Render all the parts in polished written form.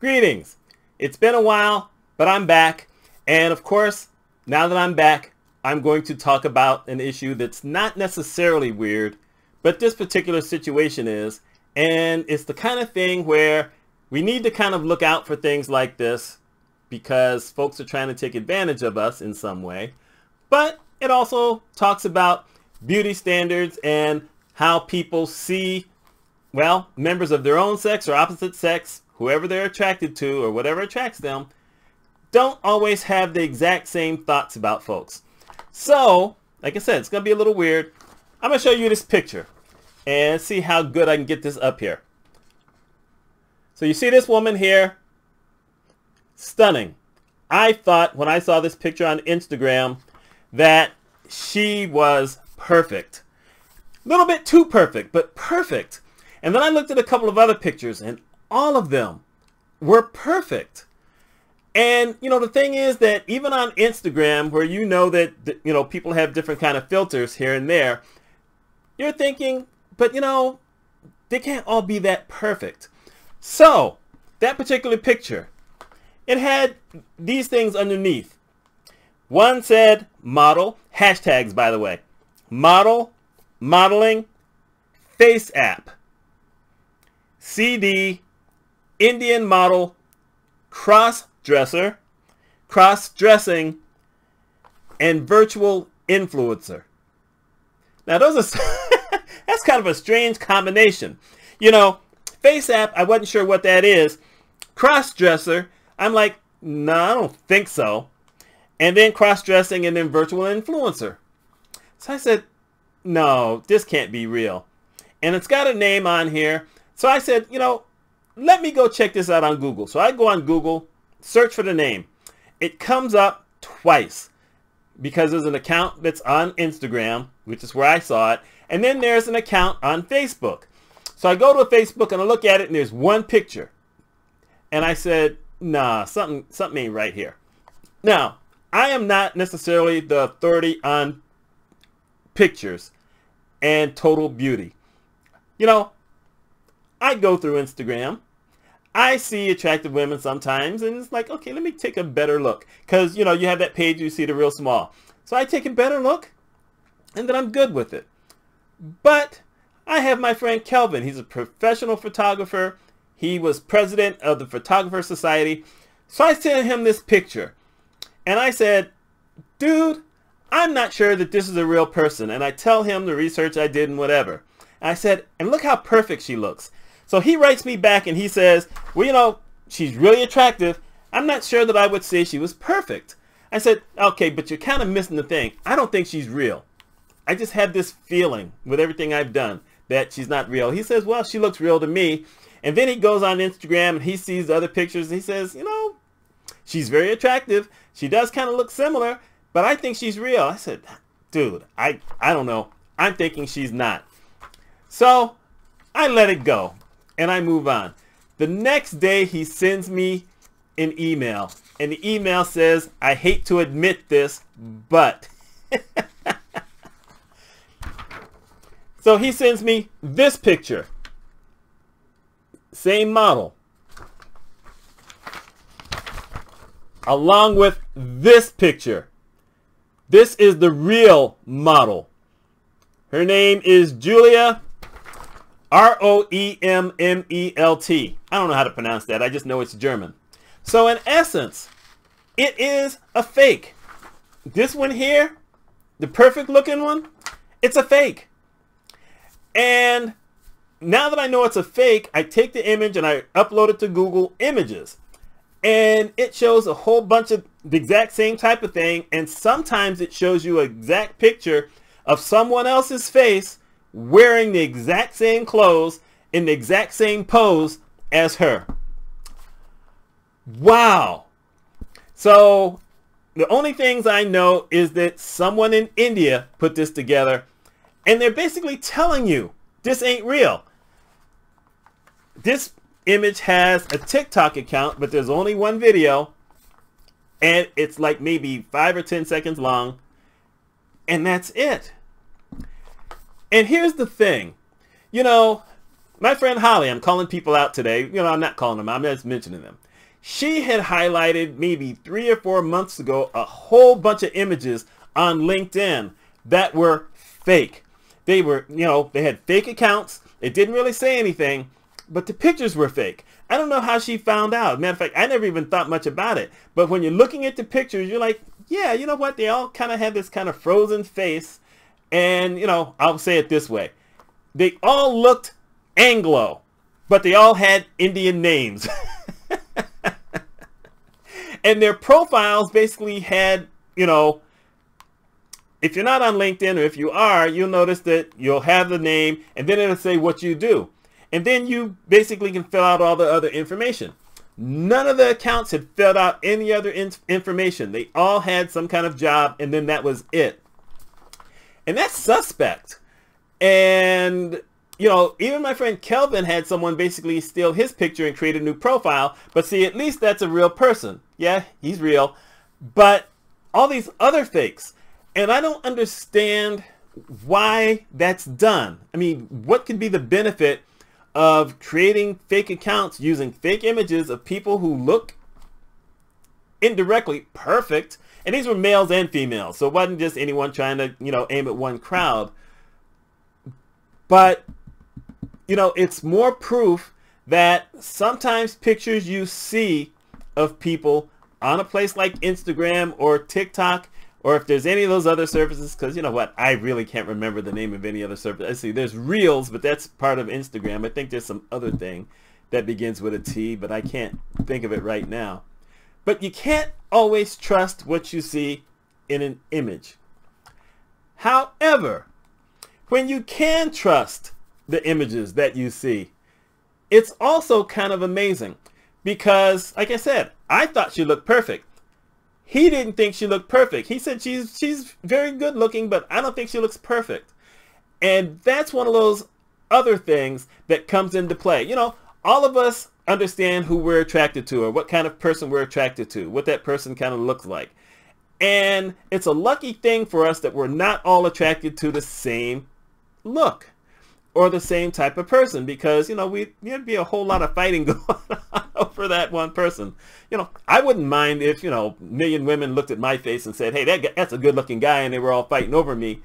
Greetings. It's been a while, but I'm back. And of course, now that I'm back, I'm going to talk about an issue that's not necessarily weird, but this particular situation is, and it's the kind of thing where we need to kind of look out for things like this because folks are trying to take advantage of us in some way. But it also talks about beauty standards and how people see, well, members of their own sex or opposite sex, whoever they're attracted to or whatever attracts them, don't always have the exact same thoughts about folks. So, like I said, it's going to be a little weird. I'm going to show you this picture and see how good I can get this up here. So you see this woman here? Stunning. I thought when I saw this picture on Instagram that she was perfect. A little bit too perfect, but perfect. And then I looked at a couple of other pictures and all of them were perfect. And, you know, the thing is that even on Instagram, where you know that, you know, people have different kind of filters here and there, you're thinking, but, you know, they can't all be that perfect. So that particular picture, it had these things underneath. One said model, hashtags, by the way, model, modeling, FaceApp, CD, Indian model, cross-dresser, cross-dressing, and virtual influencer. Now those are, that's kind of a strange combination. You know, FaceApp, I wasn't sure what that is. Cross-dresser, I'm like, no, I don't think so. And then cross-dressing and then virtual influencer. So I said, no, this can't be real. And it's got a name on here. So I said, you know, let me go check this out on Google. So I go on Google, search for the name. It comes up twice because there's an account that's on Instagram, which is where I saw it. And then there's an account on Facebook. So I go to Facebook and I look at it and there's one picture. And I said, nah, something ain't right here. Now, I am not necessarily the authority on pictures and total beauty. You know, I go through Instagram. I see attractive women sometimes and it's like, okay, let me take a better look. Cause you know, you have that page, you see the real small. So I take a better look and then I'm good with it. But I have my friend Kelvin, he's a professional photographer. He was president of the Photographer Society. So I sent him this picture and I said, dude, I'm not sure that this is a real person. And I tell him the research I did and whatever. And I said, and look how perfect she looks. So he writes me back and he says, well, you know, she's really attractive. I'm not sure that I would say she was perfect. I said, okay, but you're kind of missing the thing. I don't think she's real. I just have this feeling with everything I've done that she's not real. He says, well, she looks real to me. And then he goes on Instagram and he sees the other pictures. And he says, you know, she's very attractive. She does kind of look similar, but I think she's real. I said, dude, I don't know. I'm thinking she's not. So I let it go. And I move on. The next day he sends me an email and the email says, I hate to admit this, but. So he sends me this picture. Same model. Along with this picture. This is the real model. Her name is Julia Roemmelt. I don't know how to pronounce that. I just know it's German. So in essence, it is a fake. This one here, the perfect looking one, it's a fake. And now that I know it's a fake, I take the image and I upload it to Google Images. And it shows a whole bunch of the exact same type of thing. And sometimes it shows you an exact picture of someone else's face wearing the exact same clothes in the exact same pose as her. Wow. So the only things I know is that someone in India put this together and they're basically telling you this ain't real. This image has a TikTok account, but there's only one video and it's like maybe 5 or 10 seconds long and that's it. And here's the thing, you know, my friend Holly, I'm calling people out today. You know, I'm not calling them, I'm just mentioning them. She had highlighted maybe 3 or 4 months ago a whole bunch of images on LinkedIn that were fake. They were, you know, they had fake accounts. It didn't really say anything, but the pictures were fake. I don't know how she found out. Matter of fact, I never even thought much about it. But when you're looking at the pictures, you're like, yeah, you know what? They all kind of have this kind of frozen face. And, you know, I'll say it this way. They all looked Anglo, but they all had Indian names. And their profiles basically had, you know, if you're not on LinkedIn, or if you are, you'll notice that you'll have the name and then it'll say what you do. And then you basically can fill out all the other information. None of the accounts had filled out any other information. They all had some kind of job, and then that was it. And that's suspect. And, you know, even my friend Kelvin had someone basically steal his picture and create a new profile. But see, at least that's a real person. Yeah, he's real. But all these other fakes. And I don't understand why that's done. I mean, what could be the benefit of creating fake accounts using fake images of people who look indirectly perfect? And these were males and females, so it wasn't just anyone trying to, you know, aim at one crowd. But, you know, it's more proof that sometimes pictures you see of people on a place like Instagram or TikTok, or if there's any of those other services, because you know what, I really can't remember the name of any other service. I see there's Reels, but that's part of Instagram. I think there's some other thing that begins with a T, but I can't think of it right now. But you can't always trust what you see in an image. However, when you can trust the images that you see, it's also kind of amazing because, like I said, I thought she looked perfect. He didn't think she looked perfect. He said she's very good looking, but I don't think she looks perfect. And that's one of those other things that comes into play. You know, all of us understand who we're attracted to or what kind of person we're attracted to, what that person kind of looks like. And it's a lucky thing for us that we're not all attracted to the same look or the same type of person, because, you know, there'd be a whole lot of fighting going on for that one person. You know, I wouldn't mind if, you know, a million women looked at my face and said, hey, that's a good looking guy, and they were all fighting over me.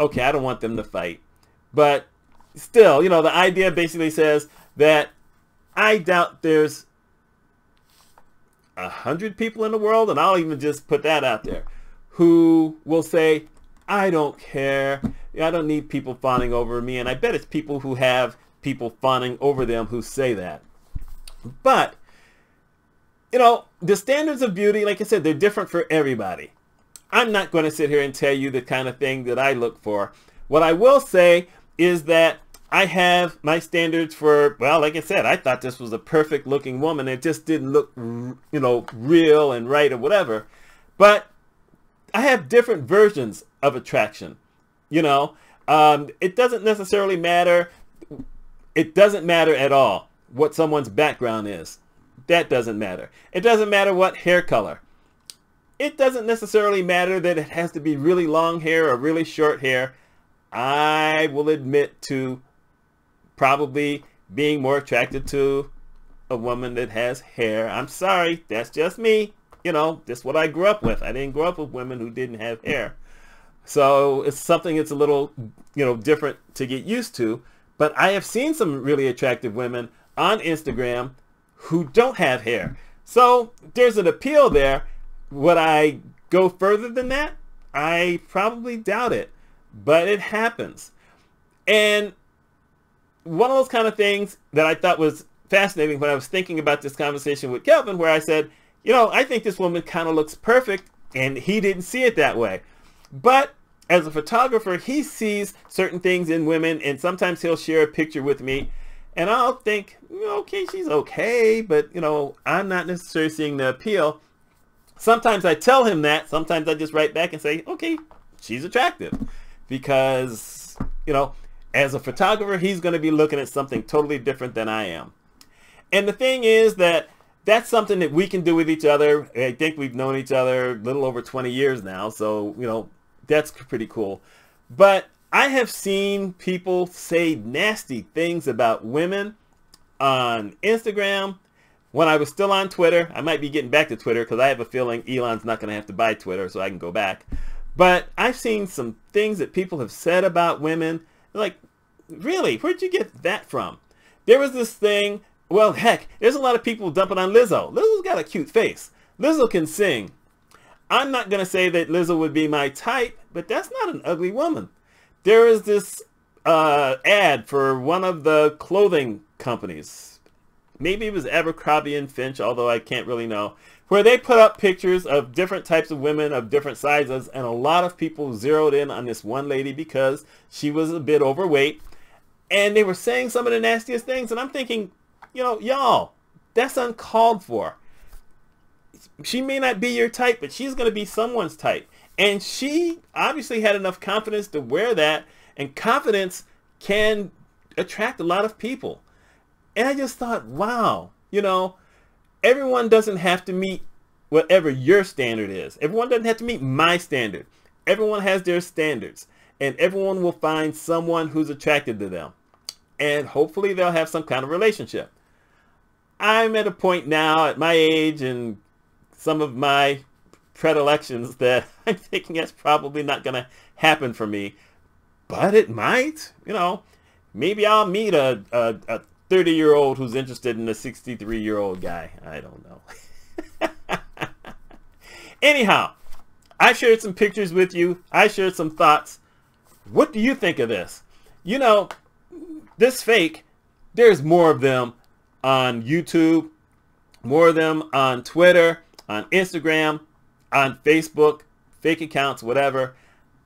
Okay, I don't want them to fight. But still, you know, the idea basically says that I doubt there's 100 people in the world, and I'll even just put that out there, who will say, I don't care. I don't need people fawning over me. And I bet it's people who have people fawning over them who say that. But, you know, the standards of beauty, like I said, they're different for everybody. I'm not going to sit here and tell you the kind of thing that I look for. What I will say is that I have my standards for, well, like I said, I thought this was a perfect looking woman. It just didn't look, you know, real and right or whatever. But I have different versions of attraction. You know, it doesn't necessarily matter. It doesn't matter at all what someone's background is. That doesn't matter. It doesn't matter what hair color. It doesn't necessarily matter that it has to be really long hair or really short hair. I will admit to probably being more attracted to a woman that has hair. I'm sorry, that's just me. You know, that's what I grew up with. I didn't grow up with women who didn't have hair. So it's something that's a little, you know, different to get used to. But I have seen some really attractive women on Instagram who don't have hair. So there's an appeal there. Would I go further than that? I probably doubt it, but it happens. And one of those kind of things that I thought was fascinating when I was thinking about this conversation with Kelvin, where I said, you know, I think this woman kind of looks perfect, and he didn't see it that way. But as a photographer, he sees certain things in women, and sometimes he'll share a picture with me. And I'll think, okay, she's okay, but, you know, I'm not necessarily seeing the appeal. Sometimes I tell him that. Sometimes I just write back and say, okay, she's attractive. Because, you know, as a photographer, he's going to be looking at something totally different than I am. And the thing is that that's something that we can do with each other. I think we've known each other a little over 20 years now. So, you know, that's pretty cool. But I have seen people say nasty things about women on Instagram. when I was still on Twitter. I might be getting back to Twitter because I have a feeling Elon's not going to have to buy Twitter, so I can go back. But I've seen some things that people have said about women. Like, really? Where'd you get that from? There was this thing. Well, heck, there's a lot of people dumping on Lizzo. Lizzo's got a cute face. Lizzo can sing. I'm not going to say that Lizzo would be my type, but that's not an ugly woman. There is this ad for one of the clothing companies. Maybe it was Abercrombie and Finch, although I can't really know. Where they put up pictures of different types of women of different sizes, and a lot of people zeroed in on this one lady because she was a bit overweight. And they were saying some of the nastiest things, and I'm thinking, you know, y'all, that's uncalled for. She may not be your type, but she's going to be someone's type. And she obviously had enough confidence to wear that, and confidence can attract a lot of people. And I just thought, wow, you know, everyone doesn't have to meet whatever your standard is. Everyone doesn't have to meet my standard. Everyone has their standards, and everyone will find someone who's attracted to them. And hopefully they'll have some kind of relationship. I'm at a point now at my age and some of my predilections that I'm thinking that's probably not going to happen for me. But it might. You know, maybe I'll meet a 30-year-old who's interested in a 63-year-old guy. I don't know. Anyhow, I shared some pictures with you. I shared some thoughts. What do you think of this? You know, this fake, there's more of them on YouTube, more of them on Twitter, on Instagram, on Facebook, fake accounts, whatever.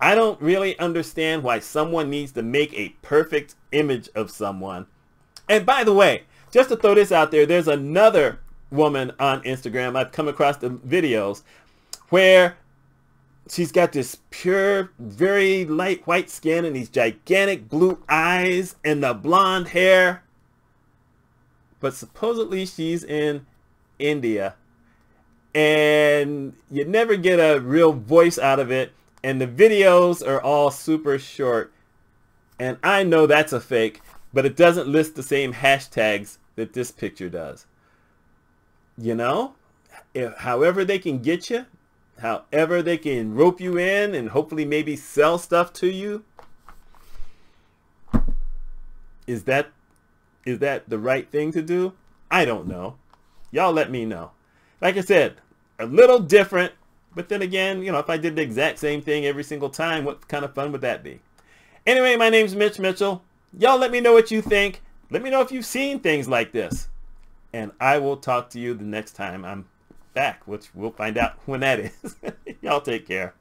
I don't really understand why someone needs to make a perfect image of someone. And by the way, just to throw this out there, there's another woman on Instagram. I've come across the videos where she's got this pure, very light white skin and these gigantic blue eyes and the blonde hair. But supposedly she's in India. And you never get a real voice out of it. And the videos are all super short. And I know that's a fake, but it doesn't list the same hashtags that this picture does. You know, however they can get you, however they can rope you in and hopefully maybe sell stuff to you. Is that the right thing to do? I don't know. Y'all let me know. Like I said, a little different, but then again, you know, if I did the exact same thing every single time, what kind of fun would that be? Anyway, my name's Mitch Mitchell. Y'all let me know what you think. Let me know if you've seen things like this. And I will talk to you the next time I'm back, which we'll find out when that is. Y'all take care.